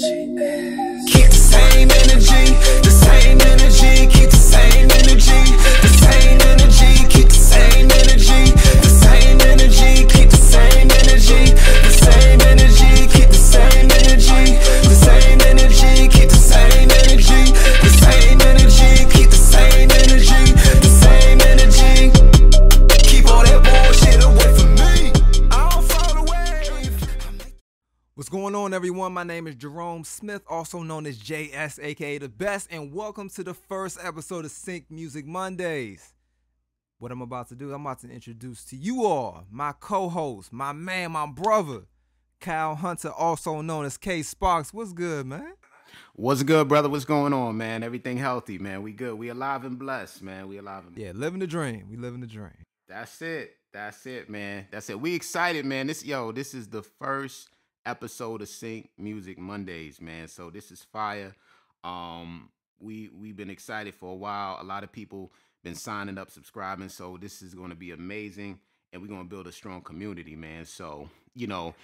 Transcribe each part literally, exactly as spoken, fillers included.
Keep the same energy, the same energy, keep the same energy, the same energy, keep the same energy, the same energy, keep the same energy, the same energy, keep the same energy, the same energy, keep the same energy, the same energy, keep the same energy, the same energy. Keep all that bullshit away from me. I'll fall away. What's going on, everyone? My name is Jerome Smith, also known as J S, aka The Best, and welcome to the first episode of Sync Music Mondays. What I'm about to do, I'm about to introduce to you all my co-host, my man, my brother, Kyle Hunter, also known as K. Sparks. What's good, man? What's good, brother? What's going on, man? Everything healthy, man. We good. We alive and blessed, man. We alive and blessed. Yeah, living the dream. We living the dream. That's it. That's it, man. That's it. We excited, man. This, yo, this is the first episode of Sync Music Mondays, man. So this is fire. Um, we we've been excited for a while. A lot of people been signing up, subscribing. So this is going to be amazing, and we're going to build a strong community, man. So you know,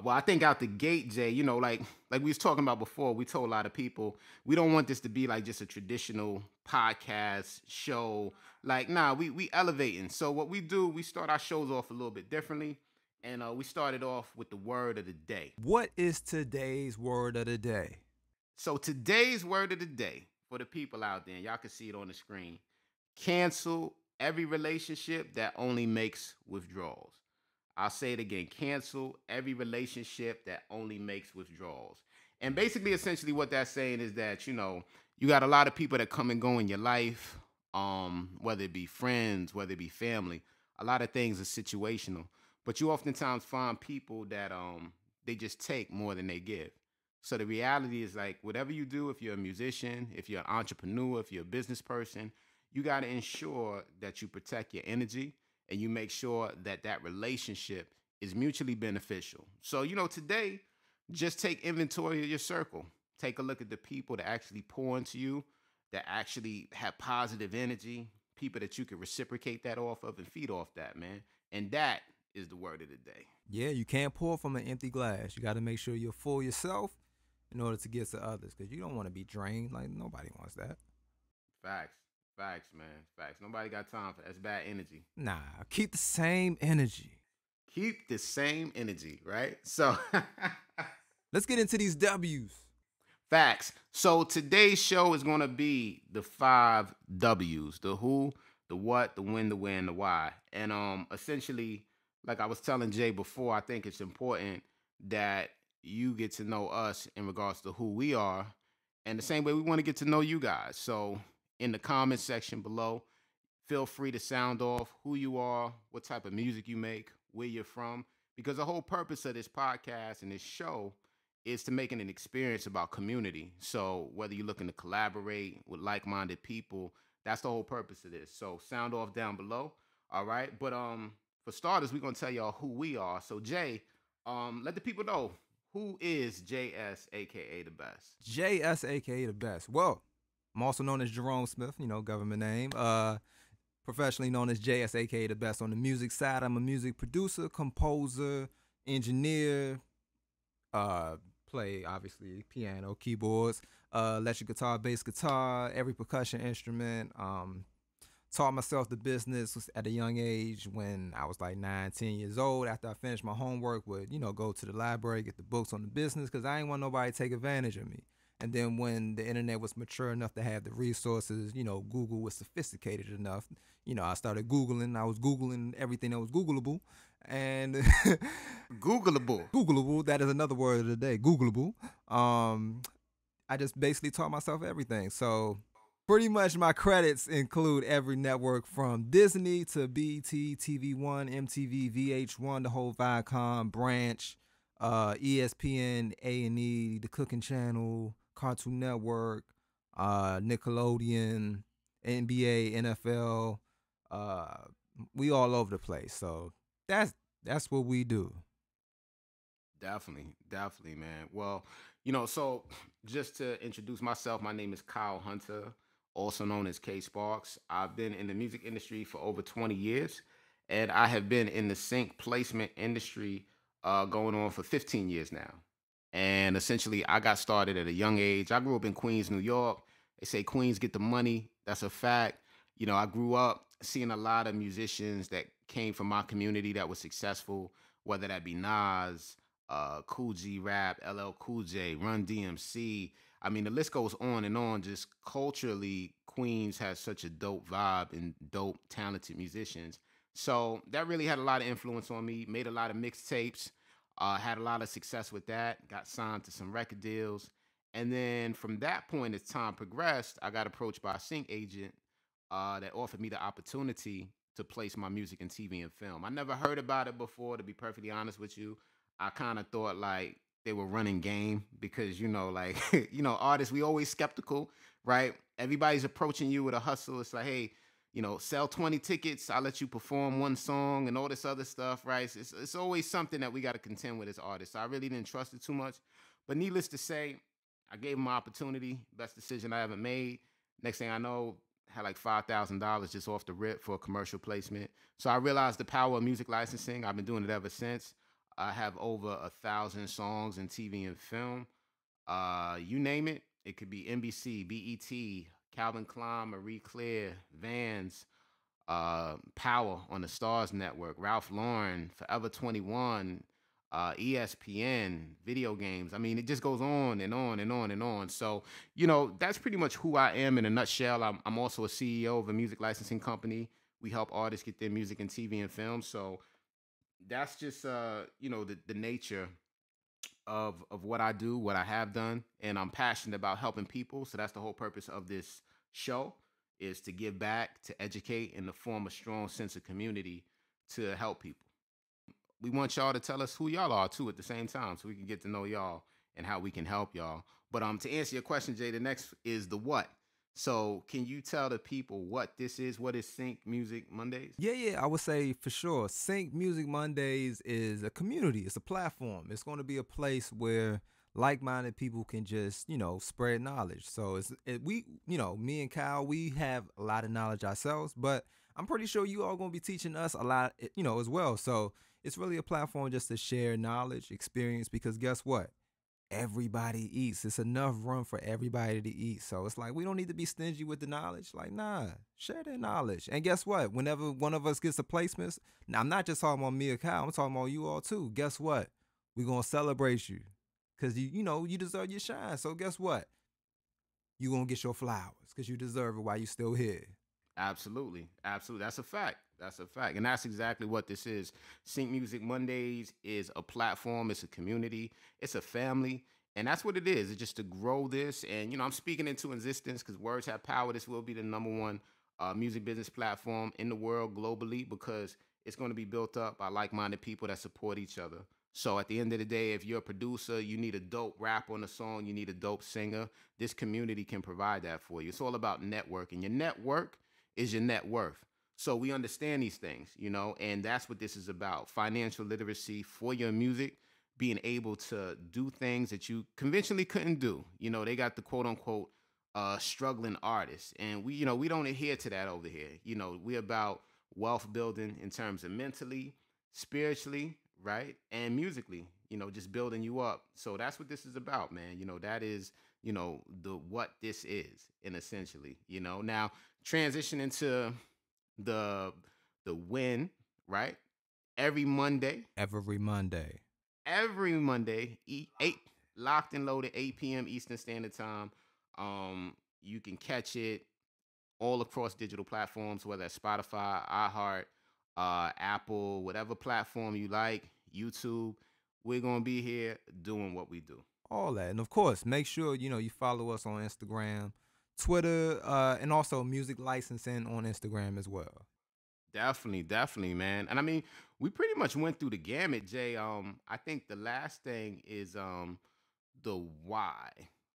well, I think out the gate, Jay, you know, like like we was talking about before, we told a lot of people we don't want this to be like just a traditional podcast show. Like, nah, we we elevating. So what we do, we start our shows off a little bit differently. And uh, we started off with the word of the day. What is today's word of the day? So today's word of the day, for the people out there, y'all can see it on the screen, cancel every relationship that only makes withdrawals. I'll say it again, cancel every relationship that only makes withdrawals. And basically, essentially what that's saying is that, you know, you got a lot of people that come and go in your life, um, whether it be friends, whether it be family. A lot of things are situational. But you oftentimes find people that um they just take more than they give. So the reality is, like, whatever you do, if you're a musician, if you're an entrepreneur, if you're a business person, you got to ensure that you protect your energy and you make sure that that relationship is mutually beneficial. So, you know, today, just take inventory of your circle. Take a look at the people that actually pour into you, that actually have positive energy, people that you can reciprocate that off of and feed off that, man. And that is the word of the day. Yeah, you can't pour from an empty glass. You got to make sure you're full yourself in order to get to others, because you don't want to be drained. Like, nobody wants that. Facts. Facts, man. Facts. Nobody got time for that. That's bad energy. Nah, keep the same energy. Keep the same energy, right? So let's get into these W's. Facts. So today's show is going to be the five W's. The who, the what, the when, the where, and the why. And um, essentially, like I was telling Jay before, I think it's important that you get to know us in regards to who we are, and the same way we want to get to know you guys. So in the comments section below, feel free to sound off who you are, what type of music you make, where you're from, because the whole purpose of this podcast and this show is to make it an experience about community. So whether you're looking to collaborate with like-minded people, that's the whole purpose of this. So sound off down below, all right? But um. For starters, we're going to tell y'all who we are. So, Jay, um, let the people know, who is J S, a k a. The Best? J S, a k a. The Best. Well, I'm also known as Jerome Smith, you know, government name. Uh, professionally known as J S, a k a. The Best. On the music side, I'm a music producer, composer, engineer, uh, play, obviously, piano, keyboards, uh, electric guitar, bass guitar, every percussion instrument, um... taught myself the business at a young age when I was like nine, ten years old. After I finished my homework, would, you know, go to the library, get the books on the business, because I didn't want nobody to take advantage of me. And then when the internet was mature enough to have the resources, you know, Google was sophisticated enough, you know, I started Googling. I was Googling everything that was Googleable. And Googleable. Googleable, that is another word of the day, Googleable. Um, I just basically taught myself everything. So pretty much my credits include every network from Disney to B T, T V one, M T V, V H one, the whole Viacom branch, uh, E S P N, A and E, the Cooking Channel, Cartoon Network, uh, Nickelodeon, N B A, N F L. Uh, we all over the place. So that's that's what we do. Definitely, definitely, man. Well, you know, so just to introduce myself, my name is Kyle Hunter, also known as K. Sparks. I've been in the music industry for over twenty years, and I have been in the sync placement industry uh, going on for fifteen years now. And essentially, I got started at a young age. I grew up in Queens, New York. They say Queens get the money. That's a fact. You know, I grew up seeing a lot of musicians that came from my community that was successful, whether that be Nas, uh, Cool G Rap, L L Cool J, Run D M C. I mean, the list goes on and on. Just culturally, Queens has such a dope vibe and dope, talented musicians. So that really had a lot of influence on me. Made a lot of mixtapes. Uh, had a lot of success with that. Got signed to some record deals. And then from that point, as time progressed, I got approached by a sync agent uh, that offered me the opportunity to place my music in T V and film. I never heard about it before, to be perfectly honest with you. I kind of thought like they were running game because, you know, like, you know, artists, we always skeptical, right? Everybody's approaching you with a hustle. It's like, hey, you know, sell twenty tickets. I'll let you perform one song and all this other stuff, right? It's, it's always something that we got to contend with as artists. So I really didn't trust it too much. But needless to say, I gave him my opportunity. Best decision I ever made. Next thing I know, had like five thousand dollars just off the rip for a commercial placement. So I realized the power of music licensing. I've been doing it ever since. I have over a thousand songs in T V and film. Uh, you name it. It could be N B C, B E T, Calvin Klein, Marie Claire, Vans, uh, Power on the Stars Network, Ralph Lauren, Forever twenty-one, uh, E S P N, video games. I mean, it just goes on and on and on and on. So, you know, that's pretty much who I am in a nutshell. I'm, I'm also a C E O of a music licensing company. We help artists get their music in T V and film. So that's just, uh, you know, the, the nature of of what I do, what I have done, and I'm passionate about helping people. So that's the whole purpose of this show, is to give back, to educate, and to form a strong sense of community to help people. We want y'all to tell us who y'all are too at the same time, so we can get to know y'all and how we can help y'all. But um, to answer your question, Jay, the next is the what. So can you tell the people what this is? What is Sync Music Mondays? Yeah, yeah, I would say for sure. Sync Music Mondays is a community. It's a platform. It's going to be a place where like-minded people can just, you know, spread knowledge. So it's it, we, you know, me and Kyle, we have a lot of knowledge ourselves, but I'm pretty sure you all going to be teaching us a lot, you know, as well. So it's really a platform just to share knowledge, experience, because guess what? Everybody eats. It's enough room for everybody to eat. So it's like, we don't need to be stingy with the knowledge. Like, nah, share that knowledge. And guess what? Whenever one of us gets a placement, now I'm not just talking about me or Kyle, I'm talking about you all too. Guess what? We're going to celebrate you because you, you know, you deserve your shine. So guess what? You're going to get your flowers because you deserve it while you're still here. Absolutely. Absolutely. That's a fact. That's a fact. And that's exactly what this is. Sync Music Mondays is a platform. It's a community. It's a family. And that's what it is. It's just to grow this. And, you know, I'm speaking into existence because words have power. This will be the number one uh, music business platform in the world globally because it's going to be built up by like-minded people that support each other. So at the end of the day, if you're a producer, you need a dope rap on a song, you need a dope singer, this community can provide that for you. It's all about networking. Your network is your net worth. So we understand these things, you know, and that's what this is about. Financial literacy for your music, being able to do things that you conventionally couldn't do. You know, they got the quote unquote uh, struggling artists. And we, you know, we don't adhere to that over here. You know, we're about wealth building in terms of mentally, spiritually, right? And musically, you know, just building you up. So that's what this is about, man. You know, that is, you know, the what this is, and essentially, you know, now transitioning to the the win, right? Every Monday. Every Monday. Every Monday, eight locked and loaded, eight p m Eastern Standard Time. Um, you can catch it all across digital platforms, whether that's Spotify, iHeart, uh, Apple, whatever platform you like, YouTube. We're gonna be here doing what we do. All that. And of course, make sure you know you follow us on Instagram, Twitter, uh, and also music licensing on Instagram as well. Definitely, definitely, man. And I mean, we pretty much went through the gamut, Jay. Um, I think the last thing is um the why.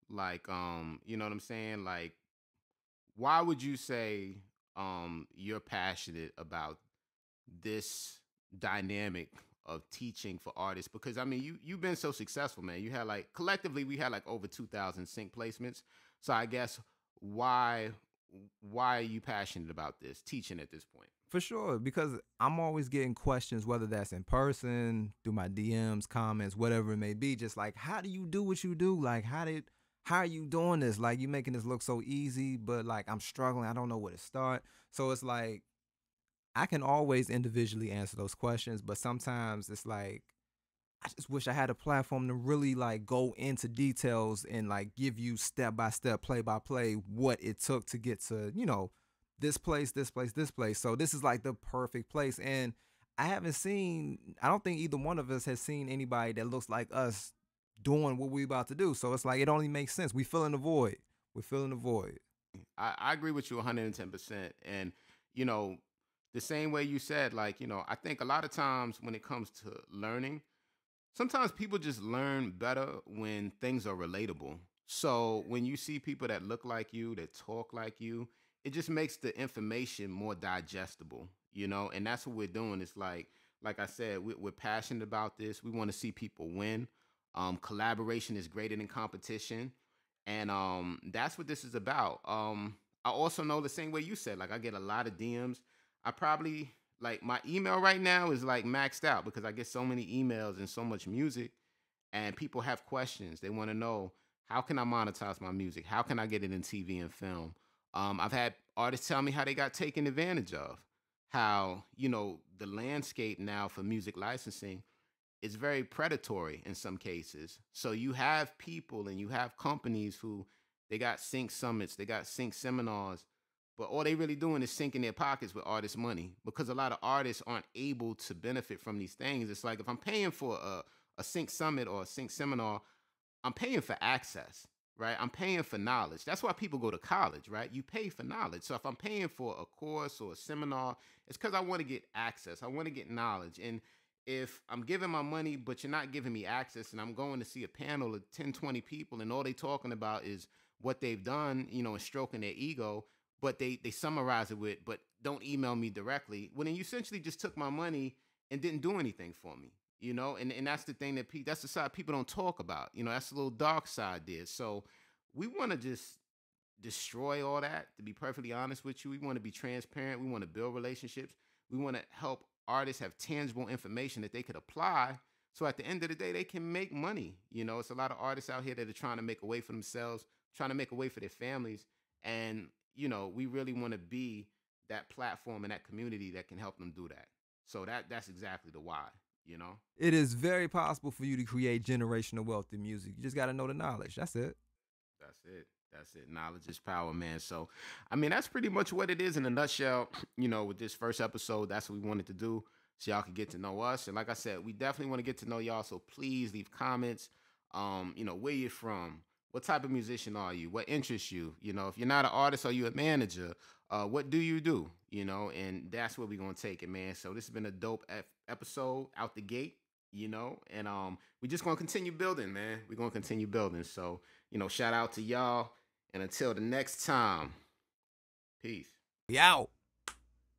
Like, um, you know what I'm saying? Like, why would you say um you're passionate about this dynamic of teaching for artists? Because I mean, you you've been so successful, man. You had like collectively, we had like over two thousand sync placements. So I guess why why are you passionate about this teaching at this point? For sure, because I'm always getting questions, whether that's in person, through my D Ms, comments, whatever it may be, just like, how do you do what you do? Like, how did, how are you doing this? Like, you're making this look so easy, but like, I'm struggling. I don't know where to start. So it's like, I can always individually answer those questions, but sometimes it's like, I just wish I had a platform to really like go into details and like give you step by step, play by play, what it took to get to, you know, this place, this place, this place. So this is like the perfect place. And I haven't seen, I don't think either one of us has seen anybody that looks like us doing what we're about to do. So it's like, it only makes sense. We fill in the void. We're filling the void. I, I agree with you one hundred ten percent. And, you know, the same way you said, like, you know, I think a lot of times when it comes to learning, sometimes people just learn better when things are relatable. So when you see people that look like you, that talk like you, it just makes the information more digestible, you know? And that's what we're doing. It's like, like I said, we, we're passionate about this. We want to see people win. Um, collaboration is greater than competition. And um, that's what this is about. Um, I also know the same way you said, like I get a lot of D Ms. I probably, like my email right now is like maxed out because I get so many emails and so much music, and people have questions. They want to know, how can I monetize my music? How can I get it in T V and film? Um, I've had artists tell me how they got taken advantage of, how, you know, the landscape now for music licensing is very predatory in some cases. So you have people and you have companies who, they got sync summits, they got sync seminars, but all they really doing is sinking their pockets with artist money, because a lot of artists aren't able to benefit from these things. It's like, if I'm paying for a, a sync summit or a sync seminar, I'm paying for access, right? I'm paying for knowledge. That's why people go to college, right? You pay for knowledge. So if I'm paying for a course or a seminar, it's because I want to get access. I want to get knowledge. And if I'm giving my money, but you're not giving me access, and I'm going to see a panel of ten, twenty people, and all they talking about is what they've done, you know, and stroking their ego, but they, they summarize it with, but don't email me directly. Well, then you essentially just took my money and didn't do anything for me, you know? And, and that's the thing that, pe that's the side people don't talk about. You know, that's the little dark side there. So we want to just destroy all that, to be perfectly honest with you. We want to be transparent. We want to build relationships. We want to help artists have tangible information that they could apply, so at the end of the day, they can make money. You know, it's a lot of artists out here that are trying to make a way for themselves, trying to make a way for their families. And, you know, we really want to be that platform and that community that can help them do that. So that that's exactly the why, you know? It is very possible for you to create generational wealth in music. You just got to know the knowledge. That's it. That's it. That's it. Knowledge is power, man. So, I mean, that's pretty much what it is in a nutshell. You know, with this first episode, that's what we wanted to do, so y'all could get to know us. And like I said, we definitely want to get to know y'all. So please leave comments, um, you know, where you're from. What type of musician are you? What interests you? You know, if you're not an artist, are you a manager? Uh, what do you do? You know, and that's where we're going to take it, man. So this has been a dope F episode out the gate, you know, and um, we're just going to continue building, man. We're going to continue building. So, you know, shout out to y'all. And until the next time, peace. We out.